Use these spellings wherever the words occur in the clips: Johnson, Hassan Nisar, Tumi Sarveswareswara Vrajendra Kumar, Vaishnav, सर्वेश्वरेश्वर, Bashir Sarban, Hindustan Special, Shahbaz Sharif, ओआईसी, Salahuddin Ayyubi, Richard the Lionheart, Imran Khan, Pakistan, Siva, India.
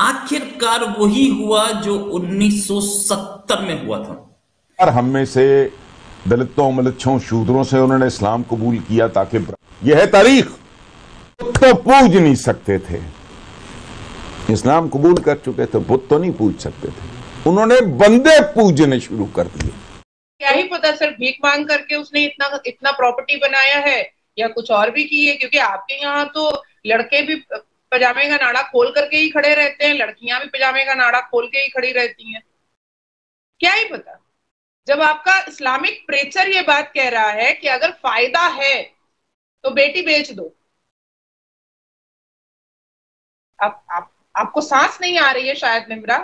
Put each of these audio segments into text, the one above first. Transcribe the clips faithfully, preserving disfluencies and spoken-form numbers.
आखिरकार वही हुआ जो उन्नीस सौ सत्तर में हुआ था। और हम में से दलितों मलच्छों शूद्रों से उन्होंने इस्लाम कबूल किया ताकि यह है तारीख, बुत तो पूज नहीं सकते थे, इस्लाम कबूल कर चुके थे, बुत तो नहीं पूज सकते थे, उन्होंने बंदे पूजने शुरू कर दिए। क्या ही पता सर, भीख मांग करके उसने इतना इतना प्रॉपर्टी बनाया है या कुछ और भी की है, क्योंकि आपके यहाँ तो लड़के भी पजामे का नाड़ा खोल करके ही खड़े रहते हैं, लड़कियां भी पजामे का नाड़ा खोल के ही खड़ी रहती हैं। क्या ही पता, जब आपका इस्लामिक प्रेचर ये बात कह रहा है कि अगर फायदा है तो बेटी बेच दो, आप, आप, आपको सांस नहीं आ रही है शायद निम्रा।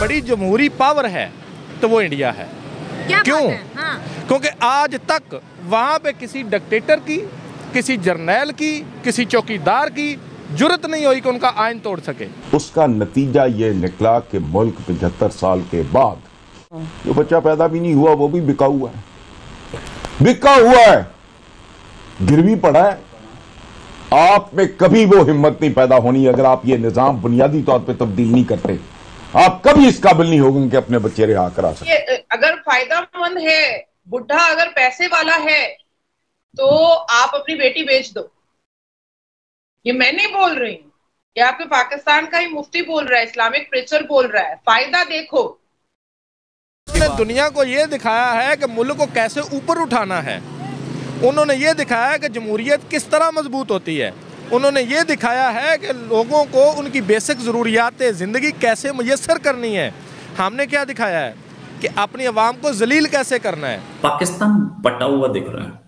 बड़ी जमहूरी पावर है तो वो इंडिया है। क्या क्यों? हाँ। क्योंकि आज तक वहां पे किसी डिक्टेटर की, किसी जर्नैल की, किसी चौकीदार की जुर्रत नहीं हुई कि उनका आईन तोड़ सके। उसका नतीजा ये निकला कि मुल्क पचहत्तर साल के बाद जो बच्चा पैदा भी नहीं हुआ वो भी बिका हुआ है, बिका हुआ है, गिरवी पड़ा है। आप में कभी वो हिम्मत नहीं पैदा होनी अगर आप ये निजाम बुनियादी तौर पे तब्दील नहीं करते, आप कभी इस काबिल नहीं होगे कि अपने बच्चे रिहा करा सके। अगर फायदामंद है बुढ़ा, अगर पैसे वाला है तो आप अपनी बेटी बेच दो। ये मैं नहीं बोल रही हूँ, ये आपके पाकिस्तान का ही मुफ्ती बोल रहा है, इस्लामिक प्रेचर बोल रहा है। फायदा देखो, उन्होंने दुनिया को ये दिखाया है कि मुल्क को कैसे ऊपर उठाना है, उन्होंने ये दिखाया है कि जमहूरियत किस तरह मजबूत होती है, उन्होंने ये दिखाया है कि लोगों को उनकी बेसिक ज़रूरियात ज़िंदगी कैसे मुयसर करनी है। हमने क्या दिखाया है कि अपनी आवाम को जलील कैसे करना है। पाकिस्तान बटा हुआ दिख रहा है।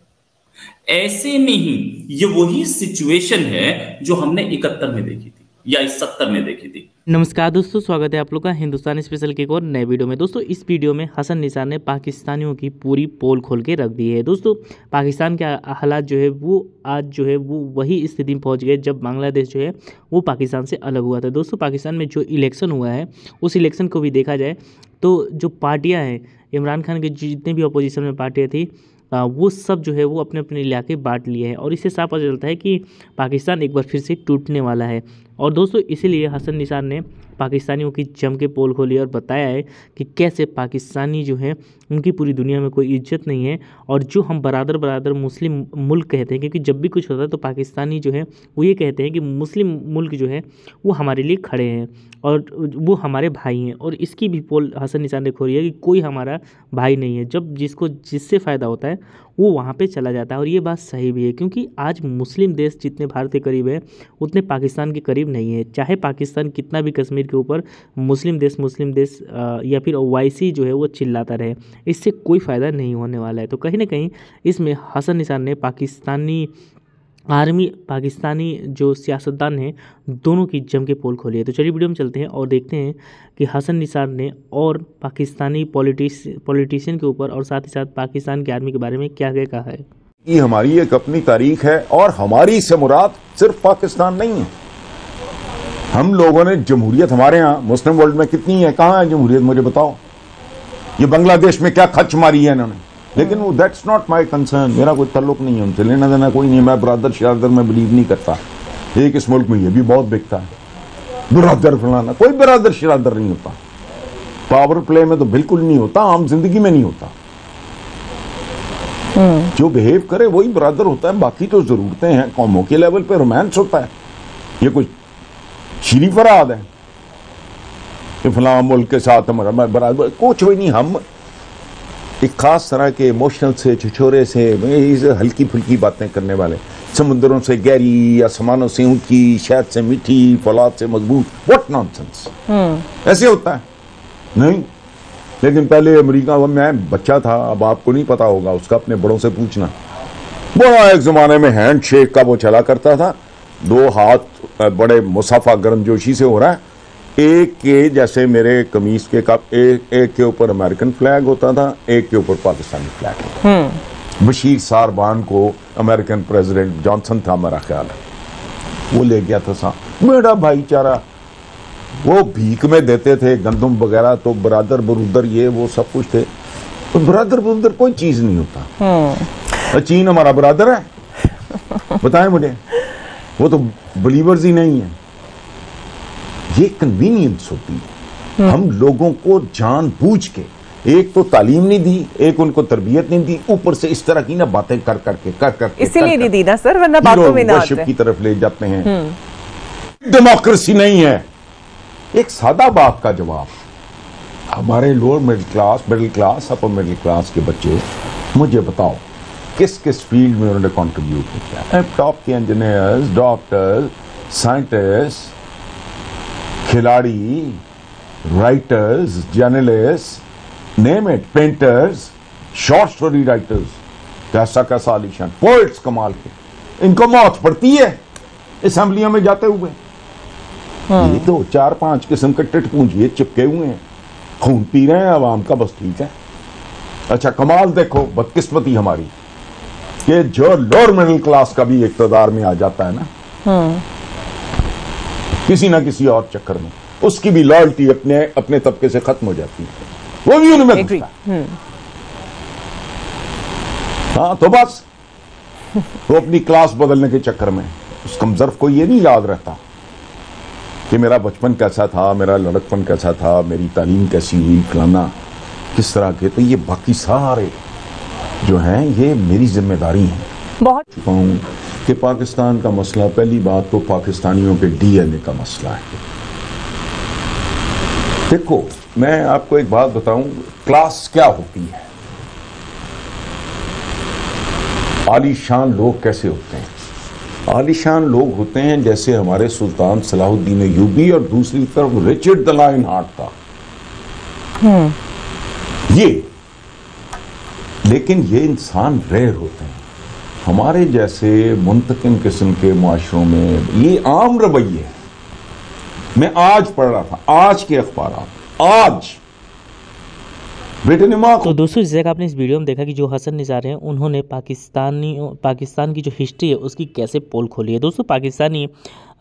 ऐसे में ही ये वही सिचुएशन है जो हमने इकहत्तर में देखी थी या सत्तर में देखी थी। नमस्कार दोस्तों, स्वागत है आप लोग का हिंदुस्तान स्पेशल के एक और नए वीडियो में। दोस्तों इस वीडियो में हसन निसार ने पाकिस्तानियों की पूरी पोल खोल के रख दी है। दोस्तों पाकिस्तान के हालात जो है वो आज जो है वो वही स्थिति में पहुंच गए जब बांग्लादेश जो है वो पाकिस्तान से अलग हुआ था। दोस्तों पाकिस्तान में जो इलेक्शन हुआ है उस इलेक्शन को भी देखा जाए तो जो पार्टियाँ हैं इमरान खान की, जितने भी अपोजिशन में पार्टियाँ थी वो सब जो है वो अपने अपने इलाके बांट लिए हैं और इससे साफ पता चलता है कि पाकिस्तान एक बार फिर से टूटने वाला है। और दोस्तों इसीलिए हसन निसार ने पाकिस्तानियों की जम के पोल खोली और बताया है कि कैसे पाकिस्तानी जो हैं उनकी पूरी दुनिया में कोई इज्जत नहीं है और जो हम बरादर बरादर मुस्लिम मुल्क कहते हैं, क्योंकि जब भी कुछ होता है तो पाकिस्तानी जो है वो ये कहते हैं कि मुस्लिम मुल्क जो है वो हमारे लिए खड़े हैं और वो हमारे भाई हैं। और इसकी भी पोल हसन निसार ने खोली है कि कोई हमारा भाई नहीं है, जब जिसको जिससे फ़ायदा होता है वो वहाँ पे चला जाता है। और ये बात सही भी है क्योंकि आज मुस्लिम देश जितने भारत के करीब है उतने पाकिस्तान के करीब नहीं है। चाहे पाकिस्तान कितना भी कश्मीर के ऊपर मुस्लिम देश मुस्लिम देश या फिर ओआईसी जो है वो चिल्लाता रहे, इससे कोई फ़ायदा नहीं होने वाला है। तो कहीं ना कहीं इसमें हसन निसार ने पाकिस्तानी आर्मी, पाकिस्तानी जो सियासतदान हैं दोनों की जम के पोल खोली है। तो चलिए वीडियो में चलते हैं और देखते हैं कि हसन निसार ने और पाकिस्तानी पॉलिटिक्स पॉलिटिशियन के ऊपर और साथ ही साथ पाकिस्तान की आर्मी के बारे में क्या क्या कहा है। ये हमारी एक अपनी तारीख है और हमारी से मुराद सिर्फ पाकिस्तान नहीं है। हम लोगों ने जमहूरियत, हमारे यहाँ मुस्लिम वर्ल्ड में कितनी है, कहाँ है जमहूरियत मुझे बताओ। ये बांग्लादेश में क्या खच मारी है इन्होंने, लेकिन वो दैट्स नॉट माय कंसर्न, मेरा कोई तल्लुक नहीं है उनसे, लेना देना कोई नहीं। मैं बरदर शरादर में बिलीव नहीं करता। एक इस मुल्क में ये भी बहुत बिकता है बरदर फलाना, कोई बरदर शरादर नहीं होता, पावर प्ले में तो बिल्कुल नहीं होता, आम जिंदगी में नहीं होता। जो बिहेव करे वही बरदर होता है। बाकी तो ज़रूरतें हैं, कौमों के लेवल पर रोमांस होता है, ये कुछ शीरी फराद है कि फलां मुल्क के साथ हमारा बरदर, कुछ भी नहीं। हम एक खास तरह के इमोशनल से, छिछोरे से, हल्की फुल्की बातें करने वाले, समुद्रों से गहरी, आसमानों से ऊंची, शहद से मीठी, फौलाद से मजबूत, व्हाट नॉनसेंस, ऐसे होता है नहीं। लेकिन पहले अमेरिका में, मैं बच्चा था, अब आपको नहीं पता होगा, उसका अपने बड़ों से पूछना। बड़ा एक ज़माने में हैंड शेक का वो चला करता था, दो हाथ बड़े मुसाफा गर्मजोशी से हो रहा है, एक के जैसे मेरे कमीज के कप, एक एक के ऊपर अमेरिकन फ्लैग होता था, एक के ऊपर पाकिस्तानी फ्लैग होता था। बशीर सारबान को अमेरिकन प्रेसिडेंट जॉनसन था मेरा ख्याल है, वो ले गया था साथ। मेरा भाईचारा, वो भीख में देते थे गंदम वगैरह, तो बरादर बरूदर ये वो सब कुछ थे। तो बरादर बरूदर कोई चीज़ नहीं होता। चीन हमारा बरादर है बताएं मुझे, वो तो बिलीवर्स ही नहीं है। ये कन्वीनियंस होती है। हम लोगों को जानबूझ के, एक तो तालीम नहीं दी, एक उनको तरबियत नहीं दी, ऊपर से इस तरह की ना बातें कर करके कर करके इसीलिए नहीं दी ना सर, वरना बातों में ना वर्शिप की तरफ ले जाते हैं। डेमोक्रेसी नहीं है। एक सादा बात का जवाब, हमारे lower middle class, middle class, upper middle class के बच्चे मुझे बताओ किस किस फील्ड में उन्होंने कॉन्ट्रीब्यूट किया। टॉप के इंजीनियर्स, डॉक्टर्स, साइंटिस्ट, खिलाड़ी, writers, journalist, name it, painters, short story writers, कैसा कैसा आलिशान पोइट्स कमाल के, इनको मौत पड़ती है असम्बलियों में जाते हुए। ये तो चार पांच किस्म के टिट पूंजिए चिपके हुए हैं, खून पी रहे हैं आवाम का, बस ठीक है। अच्छा कमाल देखो, बदकिस्मती हमारी कि जो लोअर मिडिल क्लास का भी इकतदार में आ जाता है ना किसी ना किसी और चक्कर में, उसकी भी लॉयल्टी अपने अपने तबके से खत्म हो जाती है, वो भी उनमें घुसता है। हाँ तो बस वो अपनी क्लास बदलने के चक्कर में उस कमजर्फ को ये नहीं याद रहता कि मेरा बचपन कैसा था, मेरा लड़कपन कैसा था, मेरी तालीम कैसी हुई, फलाना किस तरह के, तो ये बाकी सारे जो हैं ये मेरी जिम्मेदारी है। बहुत चुका हूँ कि पाकिस्तान का मसला, पहली बात तो पाकिस्तानियों के डीएनए का मसला है। देखो मैं आपको एक बात बताऊं, क्लास क्या होती है, आलीशान लोग कैसे होते हैं। आलिशान लोग होते हैं जैसे हमारे सुल्तान सलाहुद्दीन अय्यूबी और दूसरी तरफ रिचर्ड द लायन हार्ट था ये, लेकिन ये इंसान रेयर होते हैं। हमारे जैसे मुंतकिम किस्म के माशरों में ये आम रवैये हैं। मैं आज पढ़ रहा था आज के अखबार, आज तो दोस्तों जैसे कि आपने इस वीडियो में देखा कि जो हसन निसार हैं उन्होंने पाकिस्तानी पाकिस्तान की जो हिस्ट्री है उसकी कैसे पोल खोली है। दोस्तों पाकिस्तानी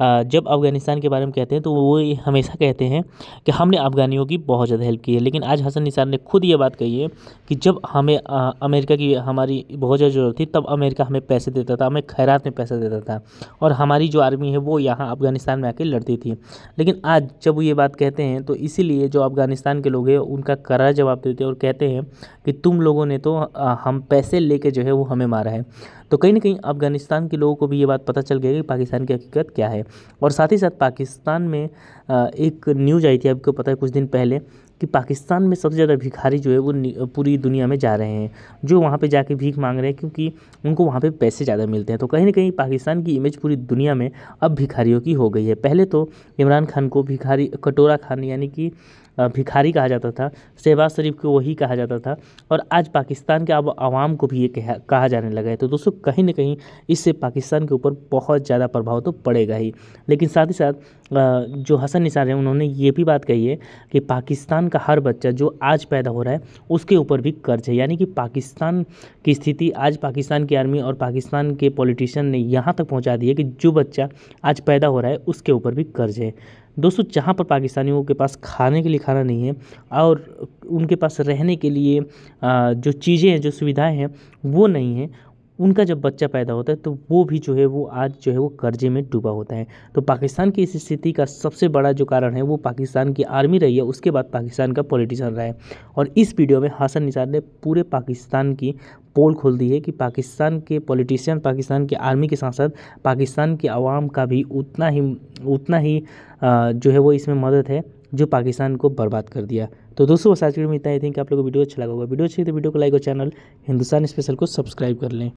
जब अफ़गानिस्तान के बारे में कहते हैं तो वो ये हमेशा कहते हैं कि हमने अफ़गानियों की बहुत ज़्यादा हेल्प की है, लेकिन आज हसन निसार ने खुद ये बात कही है कि जब हमें आ, अमेरिका की हमारी बहुत ज़्यादा ज़रूरत थी तब अमेरिका हमें पैसे देता था, हमें खैरात में पैसा देता था और हमारी जो आर्मी है वो यहाँ अफ़गानिस्तान में आके लड़ती थी। लेकिन आज जब वो ये बात कहते हैं तो इसीलिए जो अफ़गानिस्तान के लोग हैं उनका कड़ा जवाब देते हैं और कहते हैं कि तुम लोगों ने तो हम पैसे ले कर जो है वो हमें मारा है। तो कहीं ना कहीं अफ़गानिस्तान के लोगों को भी ये बात पता चल गई कि पाकिस्तान की हकीकत क्या है। और साथ ही साथ पाकिस्तान में एक न्यूज़ आई थी, आपको पता है कुछ दिन पहले, कि पाकिस्तान में सबसे ज़्यादा भिखारी जो है वो पूरी दुनिया में जा रहे हैं, जो वहाँ पे जाके भीख मांग रहे हैं क्योंकि उनको वहाँ पे पैसे ज़्यादा मिलते हैं। तो कहीं ना कहीं पाकिस्तान की इमेज पूरी दुनिया में अब भिखारियों की हो गई है। पहले तो इमरान खान को भिखारी कटोरा खान यानी कि भिखारी कहा जाता था, शहबाज शरीफ को वही कहा जाता था, और आज पाकिस्तान के अब आवाम को भी ये कहा, कहा जाने लगा है। तो दोस्तों कहीं ना कहीं इससे पाकिस्तान के ऊपर बहुत ज़्यादा प्रभाव तो पड़ेगा ही। लेकिन साथ ही साथ जो हसन निसार हैं उन्होंने ये भी बात कही है कि पाकिस्तान का हर बच्चा जो आज पैदा हो रहा है उसके ऊपर भी कर्ज है, यानी कि पाकिस्तान की स्थिति आज पाकिस्तान की आर्मी और पाकिस्तान के पॉलिटिशियन ने यहाँ तक पहुँचा दी है कि जो बच्चा आज पैदा हो रहा है उसके ऊपर भी कर्ज है। दोस्तों जहाँ पर पाकिस्तानियों के पास खाने के लिए खाना नहीं है और उनके पास रहने के लिए जो चीज़ें हैं, जो सुविधाएं हैं वो नहीं हैं, उनका जब बच्चा पैदा होता है तो वो भी जो है वो आज जो है वो कर्जे में डूबा होता है। तो पाकिस्तान की इस स्थिति का सबसे बड़ा जो कारण है वो पाकिस्तान की आर्मी रही है, उसके बाद पाकिस्तान का पॉलिटिशियन रहा है। और इस वीडियो में हसन निसार ने पूरे पाकिस्तान की पोल खोल दी है कि पाकिस्तान के पॉलिटिशियन, पाकिस्तान की आर्मी के साथ साथ पाकिस्तान के आवाम का भी उतना ही उतना ही जो है वो इसमें मदद है जो पाकिस्तान को बर्बाद कर दिया। तो दोस्तों बस आज के वीडियो में इतना ही। थिंक आप लोगों को वीडियो अच्छा लगा होगा, वीडियो अच्छी तो वीडियो को लाइक और चैनल हिंदुस्तान स्पेशल को सब्सक्राइब कर लें।